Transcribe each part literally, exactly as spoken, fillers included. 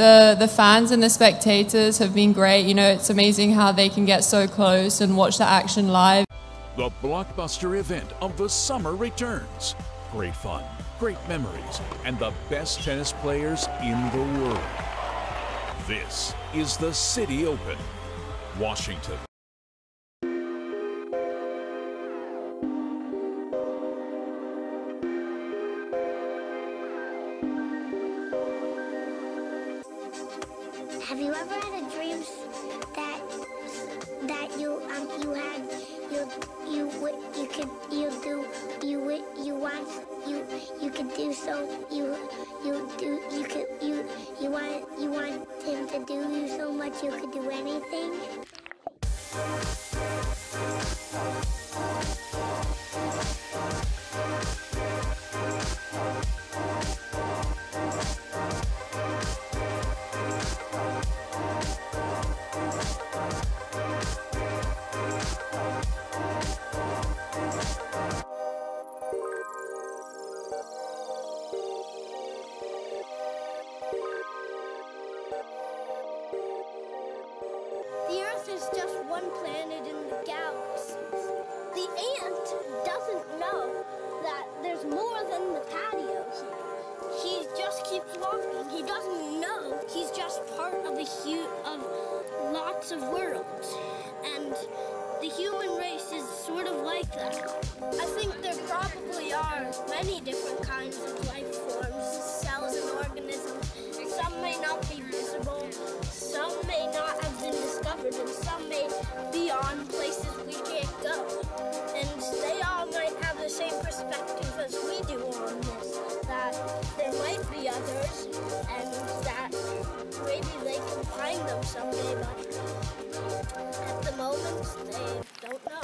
the the fans and the spectators have been great. You know, it's amazing how they can get so close and watch the action live. The blockbuster event of the summer returns. Great fun, great memories, and the best tennis players in the world. This is the Citi Open, Washington. Have you ever had a dream that that you um you had you you you could you do you you want you you could do so you you do you could you you want you want him to do you so much you could do anything? The Earth is just one planet in the galaxy. The ant doesn't know that there's more than the patio here. He just keeps walking. He doesn't know. He's just part of a hu of lots of worlds. And the human race is sort of like that. I think there probably are many different kinds of life forms, cells and organisms. Some may not be visible. Some may not have been discovered, and some may be on places we can't go. And they all might have the same perspective as we do on this, that there might be others, and that maybe they can find them someday, but at the moment, they don't know.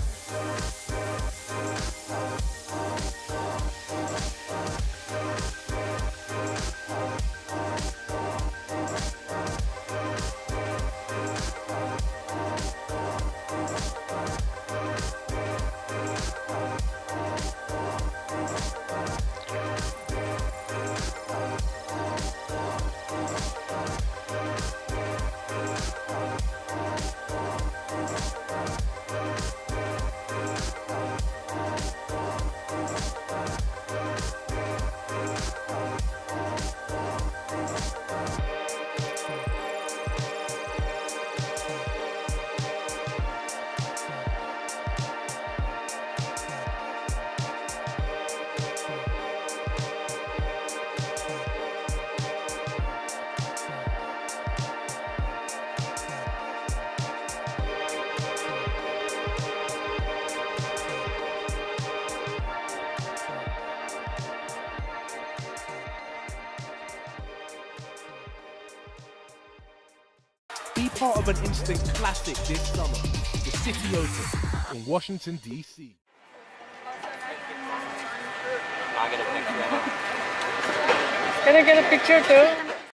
Be part of an instant classic this summer, the Citi Open in Washington, D C I get a picture. Can I get a picture too?